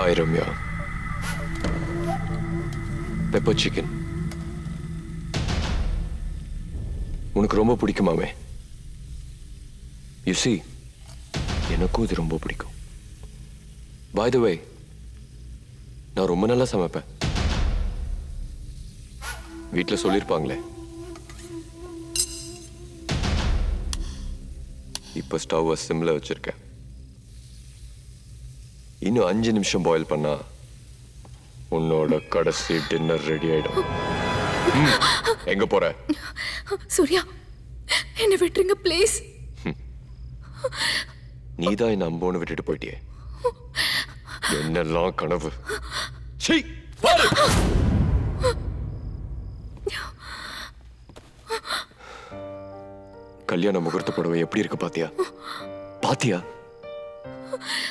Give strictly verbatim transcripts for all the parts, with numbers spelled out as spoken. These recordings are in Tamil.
Hi, Ramya. Pepper chicken. உனக்கு ரொம்ப பிடிக்குமாவே? You see, எனக்கும் இது ரொம்ப பிடிக்கும். By the way, நான் ரொம்ப நல்லா சமைப்பேன். வீட்டில் சொல்லியிருப்பாங்களே. இப்போ ஸ்டவ் சிம்ல வச்சிருக்கேன். இன்னும் அஞ்சு நிமிஷம் பாயில் பண்ணா உன்னோட கடைசி டின்னர் ரெடி ஆயிடும். எங்க போற? சூர்யா, என்னை விட்டுருங்க ப்ளீஸ். நீதான் என்ன அம்போன்னு விட்டுட்டு போயிட்டியே. என்னெல்லாம் கனவு. கல்யாண முகூர்த்த புடவை எப்படி இருக்கு பாத்தியா? பாத்தியா?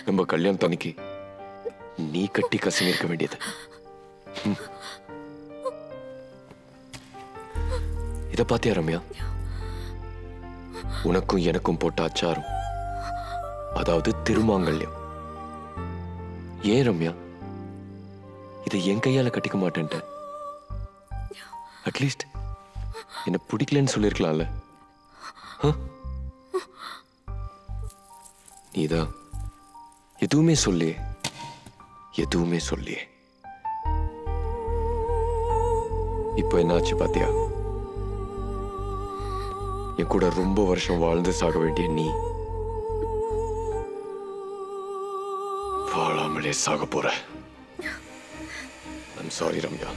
நம்ம கல்யாணம் தனிக்கு நீ கட்டி கசிங்க இருக்க வேண்டியது. இத பாத்தியா ரம்யா? உனக்கும் எனக்கும் போட்ட அச்சாரம், அதாவது திருமாங்கல்யம். ஏன் ரம்யா இதை என் கையால கட்டிக்க மாட்டேன்ட்ட? அட்லீஸ்ட் என்ன பிடிக்கலன்னு சொல்லிருக்கலாம்ல. நீதான் எதுவுமே சொல்லியே, எதுவுமே சொல்லியே. இப்போ என்னாச்சு பாத்தியா? என் கூட ரொம்ப வருஷம் வாழ்ந்து சாக வேண்டிய நீ வாழாமலே சாக போற. I'm sorry Ramya.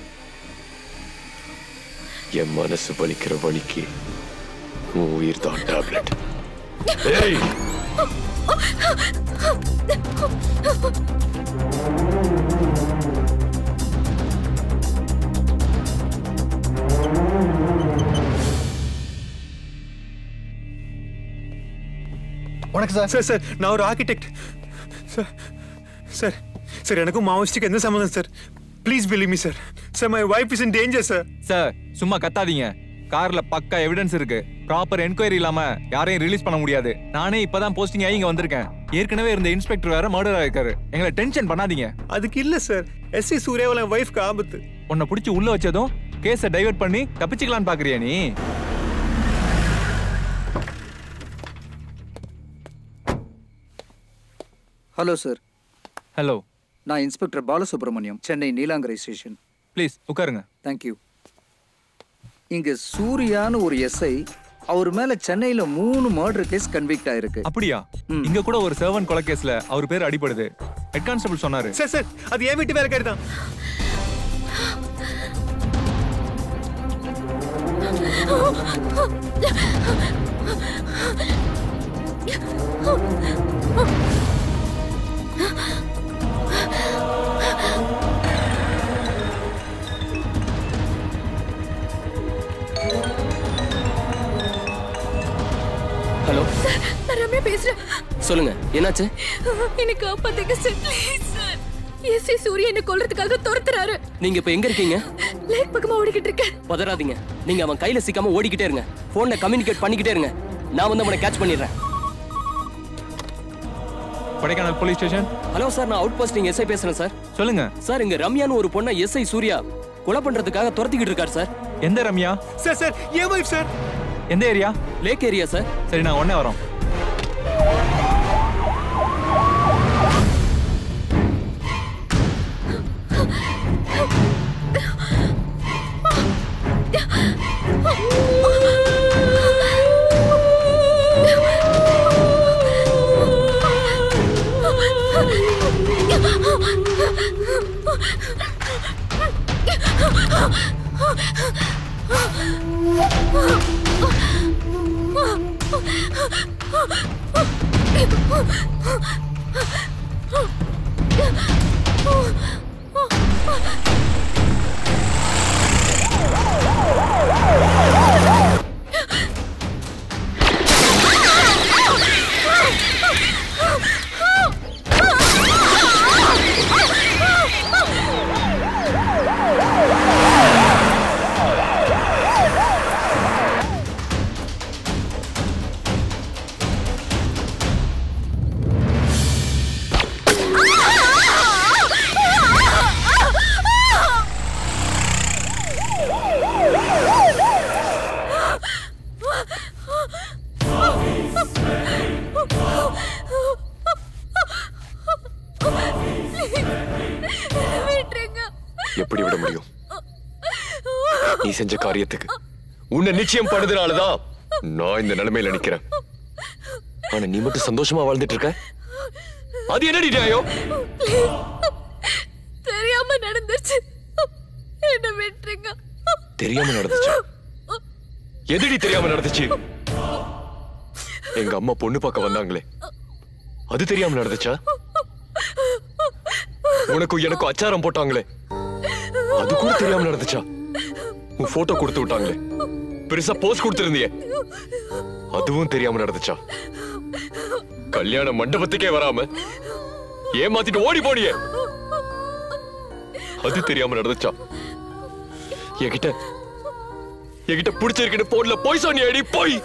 என் மனசு வலிக்கிற வலிக்கு உன் உயிர் தான் டேப்லெட். ஏய் வணக்கம் சார். சார் சார் நான் ஒரு ஆர்கிடெக்ட் சார். சார் சார் எனக்கும் மாவோயிஸ்டுக்கு எந்த சம்மந்தம் sir? Please believe me sir. Sir my wife is in danger sir. Sir சும்மா கத்தாதீங்க. கார்ல பக்கா எவிடன்ஸ் இருக்கு. ப்ராப்பர் என்கொயரி இல்லாம யாரையும் ரிலீஸ் பண்ண முடியாது. நானே இப்பதான் போஸ்டிங் ஆகி இங்க வந்திருக்கேன். ஏற்கனவே இருந்த இன்ஸ்பெக்டர் வேற மர்டர் ஆயிருக்காரு. எங்களை டென்ஷன் பண்ணாதீங்க. அதுக்கு இல்ல சார், எஸ்சி சூர்யாவோட வைஃப்க்கு ஆபத்து. உன்னை பிடிச்சி உள்ள வச்சதும் கேஸை டைவர்ட் பண்ணி தப்பிச்சுக்கலான்னு பாக்குறியா நீ? Hello sir. ஹலோ, நான் inspector Balasubramaniam, Chennai Neelankarai station. Please உட்காருங்க. தேங்க்யூ. இங்க சூர்யான்னு ஒரு எஸ்ஐ, அவர் மேல சென்னையில மூணு மர்டர் கேஸ் கன்விக்ட் ஆயிருக்கு. அப்படியா? இங்க கூட ஒரு சர்வன் கொலை கேஸ்ல அவர் பேர் அடிபடுது. ஹெட் கான்ஸ்டபிள் சொன்னாரு. சார் சார் அது ஏன் வீட்டு வேற கேடு தான். ஹலோ சார், நான் ரம்யா பேசுறேன். சொல்லுங்க என்னாச்சு? எனக்கு அப்பதைக்கு சார் ப்ளீஸ் சார். எஸ்சி சூரிய என்ன கொல்றதுக்காக துரத்துறாரு. நீங்க இப்ப எங்க இருக்கீங்க? லைக் பக்கமா ஓடிக்கிட்டு இருக்கேன். பதறாதீங்க. நீங்க அவன் கையில சிக்காம ஓடிக்கிட்டே இருங்க. போன்ல கம்யூனிகேட் பண்ணிக்கிட்டே இருங்க. நான் வந்து அவனை கேட்ச் பண்ணிடுறேன். படைக்கான போலீஸ் ஸ்டேஷன். ஹலோ சார், நான் அவுட் போஸ்டிங் எஸ்ஐ பேசுறேன் சார். சொல்லுங்க சார். இங்க ரம்யான்னு ஒரு பொண்ணை எஸ்ஐ சூர்யா கொலை பண்றதுக்காக துரத்திக்கிட்டு இருக்காரு சார். எந்த ரம்யா? சார் சார் ஏன் வைஃப் சார். எந்த ஏரியா? Lake area sir. சரி நான் உடனே வரோம். செஞ்ச காரியத்துக்கு உன்னை நிச்சயம் பண்ணதுனாலதான் நான் இந்த நிலைமையில நிக்கிறேன். ஆனா நீ மட்டும் சந்தோஷமா வாழ்ந்துட்டு இருக்க, அது என்னடி நியாயம்? தெரியாம நடந்துச்சு, என்ன விட்டுருங்க. தெரியாம நடந்துச்சு? எதடி தெரியாம நடந்துச்சு? எங்க அம்மா பொண்ணு பார்க்க வந்தாங்களே, அது தெரியாம நடந்துச்சா? உனக்கும் எனக்கும் அச்சாரம் போட்டாங்களே, அது கூட தெரியாம நடந்துச்சா? உன் போட்டோ கொடுத்து விட்டாங்களே, பெருசா போஸ்ட் கொடுத்திருந்தியே, அதுவும் தெரியாம நடந்துச்சா? கல்யாண மண்டபத்துக்கே வராம ஏமாத்திட்டு ஓடி போனியே, அது தெரியாம நடந்துச்சா? என்கிட்ட என்கிட்ட பிடிச்சிருக்கிட்டு போன்ல போய் சொன்னியடி போய்,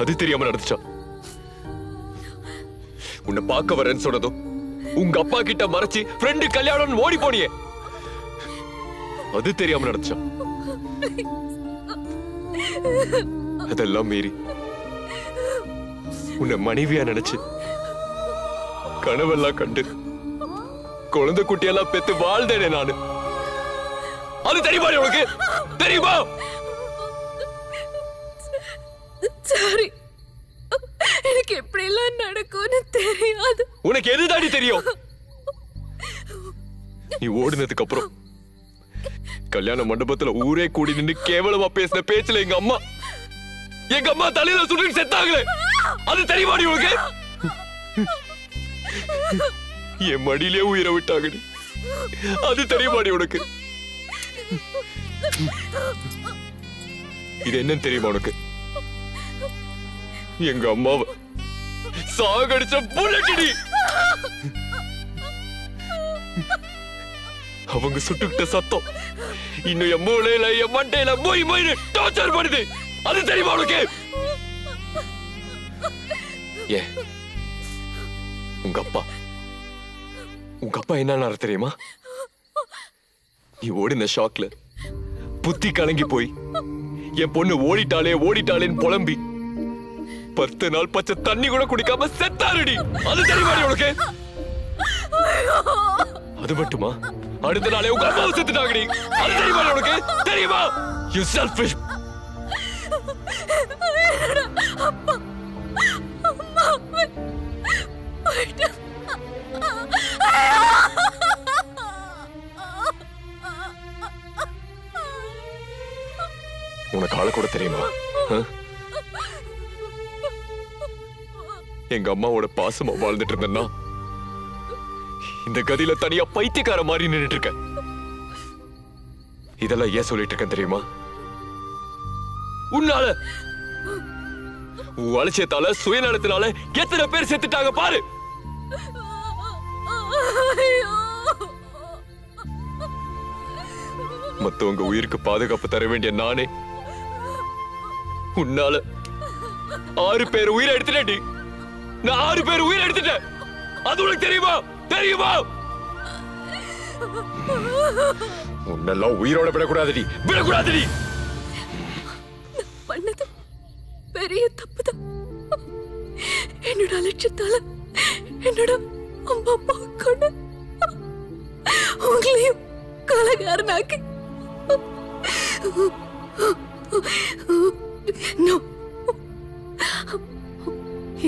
அது தெரியாம நடந்துச்சா? உன்னை பார்க்க வரேன்னு சொன்னதும் உங்க அப்பா கிட்ட மறைச்சு ஃப்ரெண்டு கல்யாணம் ஓடி போனியே, அது தெரியாம நடந்துச்சா? அதெல்லாம் மீறி உன்னை மனைவியா நினைச்சு கனவெல்லாம் கண்டு குழந்தை குட்டியெல்லாம் பெத்து வாழ்ந்தேனே நானு, அது தெரியுமா உனக்கு? தெரியுமா? சாரி, எனக்கு எப்படி எல்லாம் நடக்கும்னு தெரியாது. உனக்கு எதுதாடி தெரியும்? நீ ஓடுனதுக்கு அப்புறம் கல்யாண மண்டபத்துல ஊரே கூடி நின்று கேவலமா பேசின பேச்சுல எங்க அம்மா எங்க அம்மா தலையில சுட்டு செத்தாங்களே, அது தெரியுமா உனக்கு? என் மடியிலே உயிரை விட்டாங்கடி, அது தெரியுமா உனக்கு? இது என்னன்னு தெரியுமா உனக்கு? எங்க அம்மாவை சாகடிச்ச புல்லடி, அவங்க சுட்டுக்கிட்ட சத்தம் இன்னும் என் மூளையில என் மண்டையில மொய் மொய் டார்ச்சர் பண்ணுது, அது தெரியுமா உனக்கு? ஏ உங்க அப்பா உங்க அப்பா என்ன தெரியுமா? நீ ஓடின ஷாக்ல புத்தி கலங்கி போய் என் பொண்ணு ஓடிட்டாலே ஓடிட்டாலேன்னு புலம்பி பத்து நாள் பச்சை தண்ணி கூட குடிக்காம செத்தாருடி, அது தெரியுமா உனக்கு? அது மட்டுமா, அடுத்த நாளே உங்க அம்மாவை செத்துட்டாங்கடி, அது தெரியுமா உனக்கு? தெரியுமா? You selfish. அப்பா அம்மா போயிட்டா. உனக்கு ஆள கூட தெரியுமா? எங்க அம்மாவோட பாசமா வாழ்ந்துட்டு இருந்தேன்னா இந்த கதியில தனியா பைத்தியக்கார மாதிரி நின்றுட்டு இருக்கேன். இதெல்லாம் ஏன் சொல்லிட்டு இருக்கேன் தெரியுமா? உன்னால உன் அலட்சியத்தால சுயநலத்தினால எத்தனை பேர் செத்துட்டாங்க பாரு. மத்தவங்க உயிருக்கு பாதுகாப்பு தர வேண்டிய நானே உன்னால ஆறு பேர் உயிரை எடுத்துட்டேன்டி, நான் ஆறு பேர் உயிரை எடுத்துட்டேன், அது உனக்கு தெரியுமா? தெரியுமா? உன்னெல்லாம் உயிரோட விடக்கூடாதுடி, விடக்கூடாதுடி. பண்ணது பெரிய தப்புதான். என்னோட அலட்சியத்தால என்னோட அம்மா அப்பா கூட உங்களையும் கலகாரனாக்கி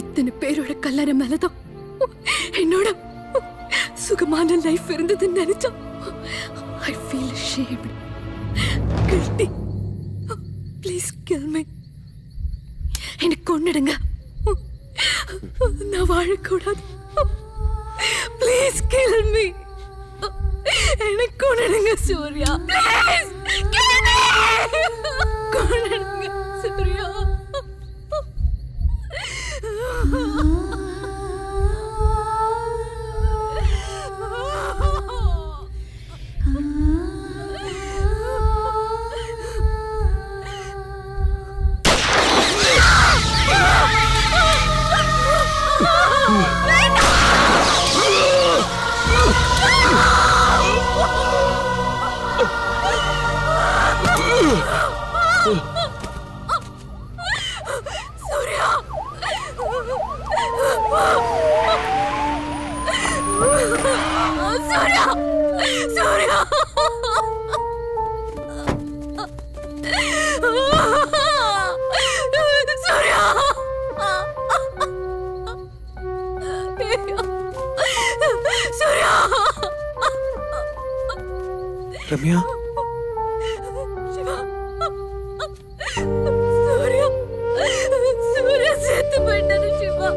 இத்தனை பேரோட கல்லற மேலதான் என்னோட சுகமான லைஃப் இருந்ததுன்னு நினைச்சா I feel ashamed, guilty. Please kill me. என்னை கொன்னுடுங்க, நான் வாழக்கூடாது. Please kill me. என்னை கொன்னுடுங்க Surya, please kill me. கொன்னுடுங்க Surya. Suriya! Suriya! Ramya, Surya Surya செத்து போயிட்டாரு சிவா.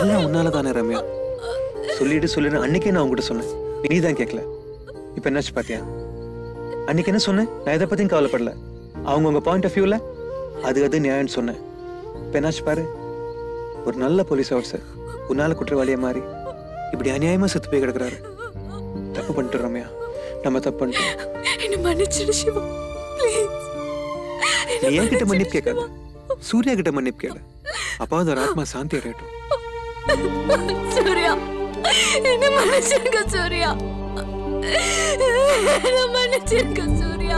எல்லாம் உன்னால தானே ரம்யா. சொல்லிட்டு சொல்லிடு அன்னைக்கே நான் உங்ககிட்ட சொன்னேன், நீ தான் கேட்கல. இப்ப என்னாச்சு பாத்தியா? அன்னைக்கு என்ன சொன்னேன், நான் எதை பத்தியும் கவலைப்படல, அவங்க உங்க பாயிண்ட் ஆஃப் வியூல அது அது நியாயம்னு சொன்னேன். இப்ப என்னாச்சு பாரு, ஒரு நல்ல போலீஸ் ஆஃபீஸர் உன்னால குற்றவாளியா மாறி இப்படி அநியாயமா செத்து போய் கிடக்குறாரு. தப்பு பண்ணிட்டு ரம்யா, நம்ம தப்பு பண்ணிட்டோம். என் கிட்ட மன்னிப்பு கேட்காது, சூர்யா கிட்ட மன்னிப்பு கேளு, அப்பாவது ஒரு ஆத்மா சாந்தி அடையட்டும். சூர்யா என்ன மனுஷங்க, சூர்யா என்ன மனுஷங்க, சூர்யா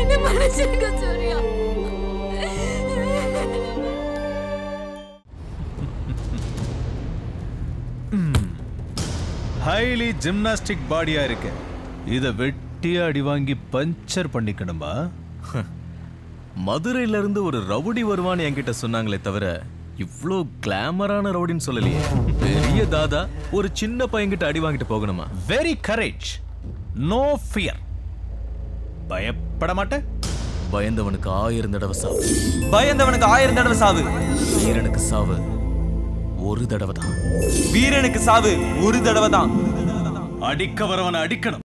என்ன மனுஷங்க, சூர்யா. ஹைலி ஜிம்னாஸ்டிக் பாடியா இருக்கு, இதை வெட்டியா அடி வாங்கி பஞ்சர் பண்ணிக்கணுமா? மதுரையில இருந்து ஒரு ரவுடி வருவான்னு என்கிட்ட சொன்னாங்களே தவிர இவ்வளோ கிளாமரான ரவுடின்னு சொல்லலையே. பெரிய தாதா ஒரு சின்ன பையன்கிட்ட அடி வாங்கிட்டு போகணுமா? Very courage, no fear. பயப்பட மாட்டேன். பயந்தவனுக்கு ஆயிரம் தடவை சாவு, பயந்தவனுக்கு ஆயிரம் தடவை சாவு. வீரனுக்கு சாவு ஒரு தடவை தான், வீரனுக்கு சாவு ஒரு தடவை தான். அடிக்க வரவனை அடிக்கணும்.